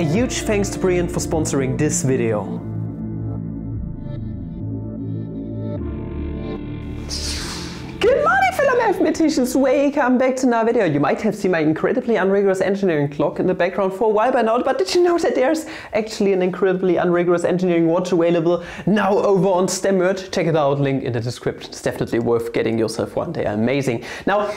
A huge thanks to Brilliant for sponsoring this video. Good morning, fellow mathematicians! Welcome back to another video. You might have seen my incredibly unrigorous engineering clock in the background for a while by now, but did you know that there's actually an incredibly unrigorous engineering watch available now over on STEM Merch? Check it out, link in the description. It's definitely worth getting yourself one. They are amazing. Now,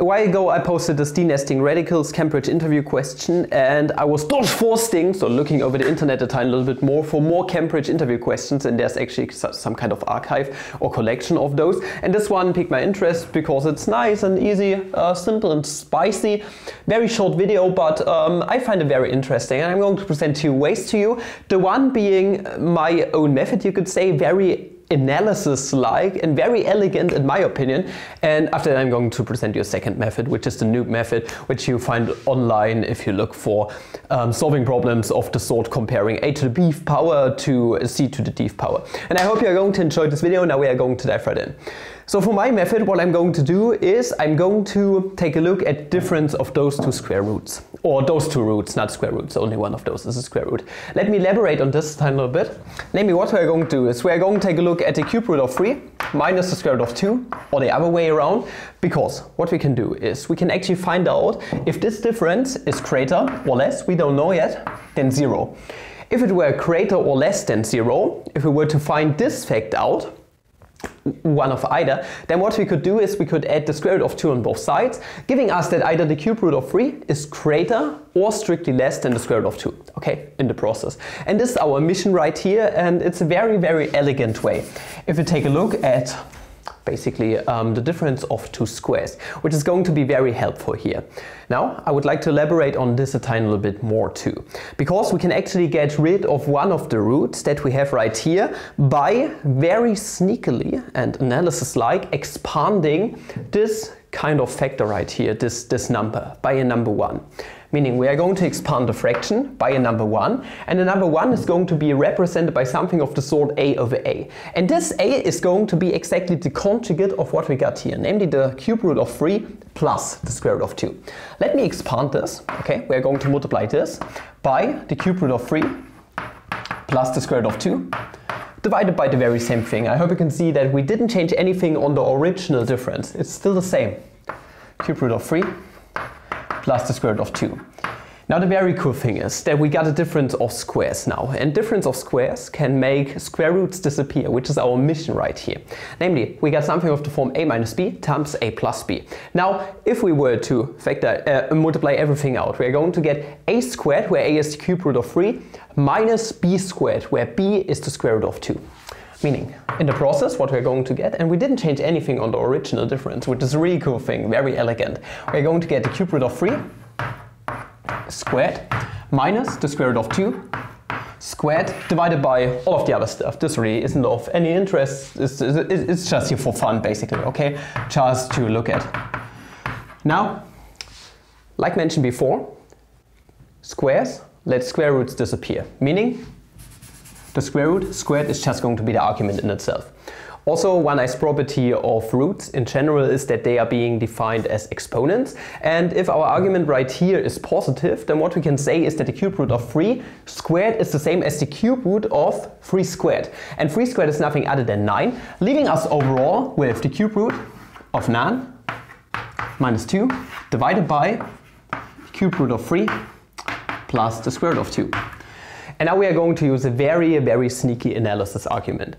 a while ago I posted this denesting radicals Cambridge interview question, and I was forcing, so looking over the internet a tiny little bit more for more Cambridge interview questions, and there's actually some kind of archive or collection of those, and this one piqued my interest because it's nice and easy, simple and spicy. Very short video, but I find it very interesting, and I'm going to present two ways to you. The one being my own method, you could say, very analysis-like and very elegant in my opinion. And after that I'm going to present you a second method, which is the Noob method, which you find online if you look for solving problems of the sort comparing a to the b power to c to the d power. And I hope you're going to enjoy this video. Now we are going to dive right in. So for my method, what I'm going to do is I'm going to take a look at difference of those two square roots. Or those two roots, not square roots, only one of those is a square root. Let me elaborate on this a tiny little bit. Namely, what we're going to do is we're going to take a look at the cube root of 3 minus the square root of 2, or the other way around, because what we can do is we can actually find out if this difference is greater or less, we don't know yet, than 0. If it were greater or less than 0, if we were to find this fact out, one of either, then what we could do is we could add the square root of 2 on both sides, giving us that either the cube root of 3 is greater or strictly less than the square root of 2, okay, in the process. And this is our mission right here, and it's a very, very elegant way. If we take a look at basically the difference of two squares, which is going to be very helpful here. Now, I would like to elaborate on this a tiny little bit more too, because we can actually get rid of one of the roots that we have right here by very sneakily and analysis-like expanding this kind of factor right here, this number, by a number 1. Meaning we are going to expand the fraction by a number 1, and the number 1 is going to be represented by something of the sort a over a. And this a is going to be exactly the conjugate of what we got here, namely the cube root of 3 plus the square root of 2. Let me expand this, okay, we are going to multiply this by the cube root of 3 plus the square root of 2, divided by the very same thing. I hope you can see that we didn't change anything on the original difference, it's still the same. Cube root of 3 plus the square root of 2. Now the very cool thing is that we got a difference of squares now, and difference of squares can make square roots disappear, which is our mission right here. Namely, we got something of the form a minus b times a plus b. Now, if we were to multiply everything out, we are going to get a squared, where a is the cube root of 3, minus b squared, where b is the square root of 2. Meaning, in the process, what we're going to get, and we didn't change anything on the original difference, which is a really cool thing, very elegant. We're going to get the cube root of 3 squared minus the square root of 2 squared divided by all of the other stuff. This really isn't of any interest, it's just here for fun, basically, okay? Just to look at. Now, like mentioned before, squares let square roots disappear, meaning the square root squared is just going to be the argument in itself. Also, one nice property of roots in general is that they are being defined as exponents. And if our argument right here is positive, then what we can say is that the cube root of 3 squared is the same as the cube root of 3 squared. And 3 squared is nothing other than 9, leaving us overall with the cube root of 9 minus 2 divided by the cube root of 3 plus the square root of 2. And now we are going to use a very, very sneaky analysis argument.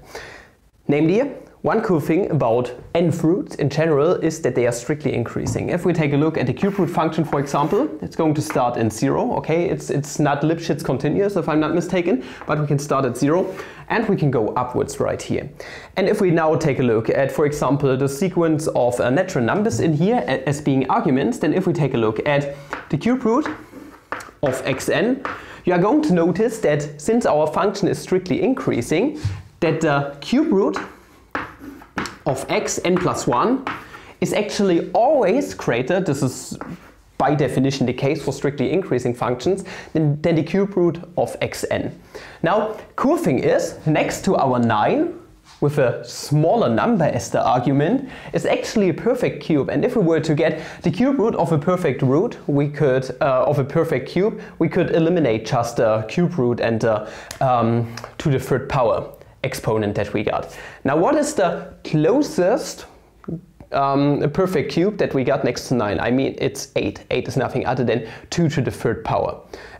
Namely, one cool thing about nth roots in general is that they are strictly increasing. If we take a look at the cube root function, for example, it's going to start in 0, okay? It's not Lipschitz continuous, if I'm not mistaken, but we can start at 0, and we can go upwards right here. And if we now take a look at, for example, the sequence of natural numbers in here as being arguments, then if we take a look at the cube root of xn, you are going to notice that since our function is strictly increasing, that the cube root of xn plus 1 is actually always greater, this is by definition the case for strictly increasing functions, than the cube root of xn. Now, cool thing is, next to our 9, with a smaller number as the argument is actually a perfect cube. And if we were to get the cube root of a perfect root, we could of a perfect cube, we could eliminate just the cube root and the 2⁵ power exponent that we got. Now, what is the closest perfect cube that we got next to 9? I mean, it's 8. 8 is nothing other than 2⁵ power.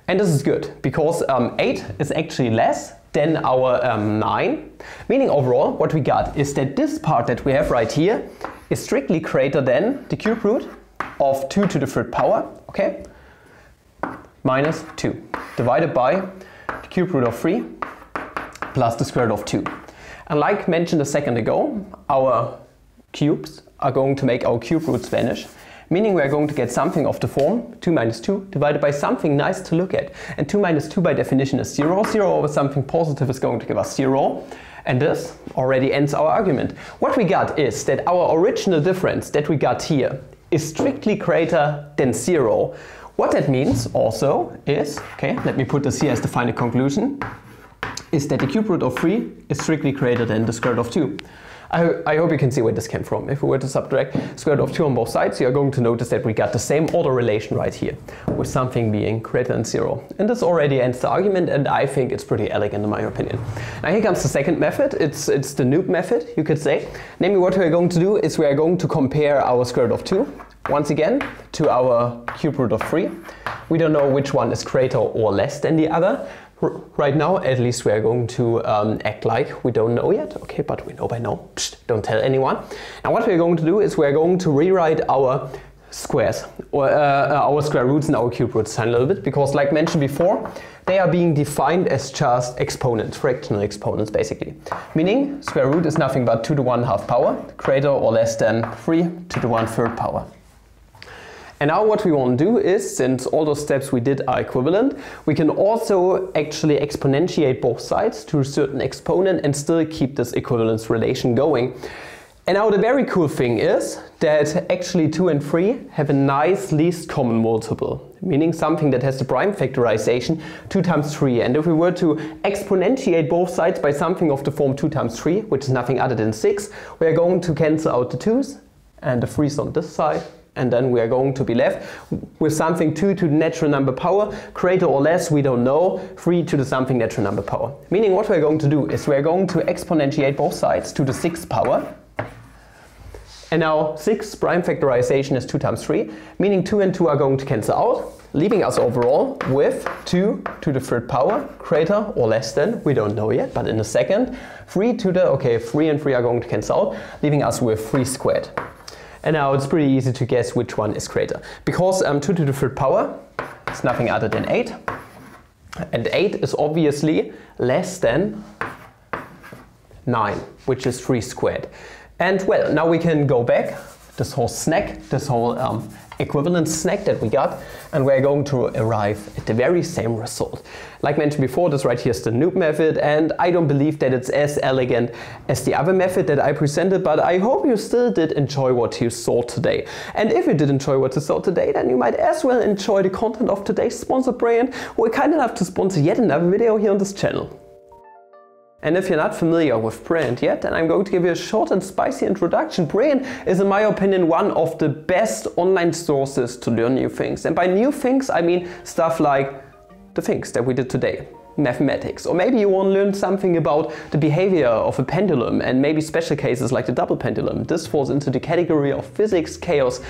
And this is good because 8 is actually less than our 9, meaning overall what we got is that this part that we have right here is strictly greater than the cube root of 2⁵ power, okay, minus 2 divided by the cube root of 3 plus the square root of 2. And like mentioned a second ago, our cubes are going to make our cube roots vanish, meaning we are going to get something of the form 2 minus 2 divided by something nice to look at. And 2 minus 2 by definition is 0. 0 over something positive is going to give us 0. And this already ends our argument. What we got is that our original difference that we got here is strictly greater than 0. What that means also is, okay, let me put this here as the final conclusion, is that the cube root of 3 is strictly greater than the square root of 2. I hope you can see where this came from. If we were to subtract square root of 2 on both sides, you are going to notice that we got the same order relation right here, with something being greater than 0. And this already ends the argument, and I think it's pretty elegant in my opinion. Now here comes the second method. It's the noob method, you could say. Namely, what we are going to do is we are going to compare our square root of 2, once again, to our cube root of 3. We don't know which one is greater or less than the other. Right now, at least we are going to act like we don't know yet, okay, but we know by now. Psst, don't tell anyone. And what we're going to do is we're going to rewrite our squares, or our square roots and our cube roots a little bit, because like mentioned before, they are being defined as just exponents, fractional exponents basically. Meaning, square root is nothing but 2⁻⁴ power, greater or less than 3 to the 1/3 power. And now what we want to do is, since all those steps we did are equivalent, we can also actually exponentiate both sides to a certain exponent and still keep this equivalence relation going. And now the very cool thing is that actually 2 and 3 have a nice least common multiple, meaning something that has the prime factorization 2 times 3. And if we were to exponentiate both sides by something of the form 2 times 3, which is nothing other than 6, we are going to cancel out the 2's and the 3's on this side. And then we are going to be left with something 2 to the natural number power, greater or less, we don't know, 3 to the something natural number power. Meaning what we're going to do is we're going to exponentiate both sides to the 6th power. And now 6 prime factorization is 2 times 3, meaning 2 and 2 are going to cancel out, leaving us overall with 2 to the 3rd power, greater or less than, we don't know yet, but in a second, 3 to the, okay, 3 and 3 are going to cancel out, leaving us with 3 squared. And now it's pretty easy to guess which one is greater. Because 2⁵ power is nothing other than 8. And 8 is obviously less than 9, which is 3 squared. And well, now we can go back, this whole snack, this whole equivalence snack that we got, and we're going to arrive at the very same result. Like mentioned before, this right here is the noob method, and I don't believe that it's as elegant as the other method that I presented, but I hope you still did enjoy what you saw today. And if you did enjoy what you saw today, then you might as well enjoy the content of today's sponsor, Brilliant, who are kind enough to sponsor yet another video here on this channel. And if you're not familiar with Brilliant yet, then I'm going to give you a short and spicy introduction. Brilliant is, in my opinion, one of the best online sources to learn new things. And by new things, I mean stuff like the things that we did today. Mathematics, or maybe you want to learn something about the behavior of a pendulum and maybe special cases like the double pendulum. This falls into the category of physics, chaos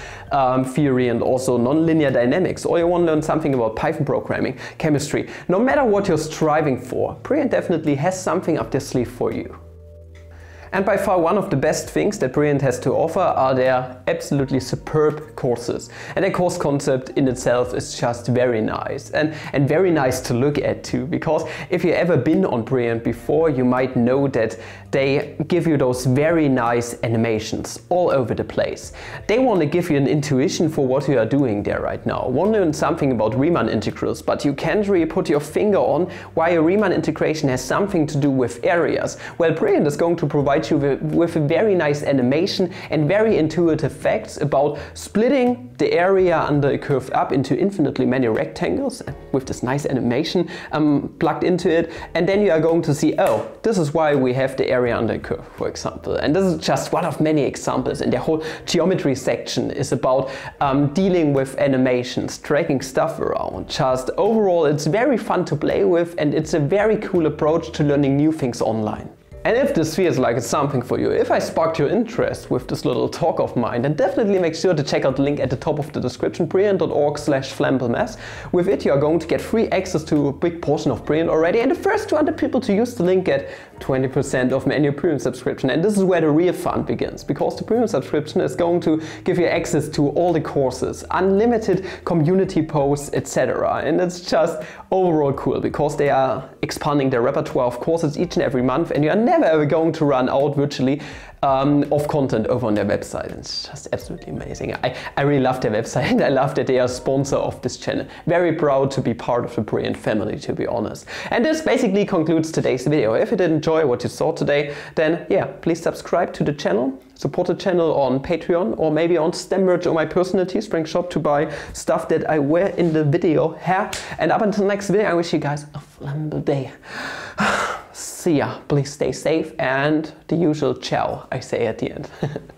theory, and also non-linear dynamics. Or you want to learn something about Python programming, chemistry. No matter what you're striving for, Brilliant definitely has something up their sleeve for you. And by far one of the best things that Brilliant has to offer are their absolutely superb courses. And their course concept in itself is just very nice and very nice to look at too, because if you've ever been on Brilliant before, you might know that they give you those very nice animations all over the place. They want to give you an intuition for what you are doing there right now. Want to learn something about Riemann integrals, but you can't really put your finger on why a Riemann integration has something to do with areas. Well, Brilliant is going to provide provide you with a very nice animation and very intuitive facts about splitting the area under a curve up into infinitely many rectangles with this nice animation plugged into it, and then you are going to see, oh, this is why we have the area under a curve, for example. And this is just one of many examples, and the whole geometry section is about dealing with animations, dragging stuff around. Just overall, it's very fun to play with, and it's a very cool approach to learning new things online. And if this feels like it's something for you, if I sparked your interest with this little talk of mine, then definitely make sure to check out the link at the top of the description, brilliant.org/flamblemess. With it, you are going to get free access to a big portion of Brilliant already, and the first 200 people to use the link get 20% off an annual premium subscription. And this is where the real fun begins, because the premium subscription is going to give you access to all the courses, unlimited community posts, etc. And it's just overall cool, because they are expanding their repertoire of courses each and every month, and you are never ever going to run out virtually of content over on their website. It's just absolutely amazing. I really love their website, and I love that they are a sponsor of this channel. Very proud to be part of the Brilliant family, to be honest. And this basically concludes today's video. If you did enjoy what you saw today, then yeah, please subscribe to the channel, support the channel on Patreon, or maybe on STEM Merch or my personal Teespring shop to buy stuff that I wear in the video here. And up until next video, I wish you guys a flammable day. See ya, please stay safe, and the usual ciao I say at the end.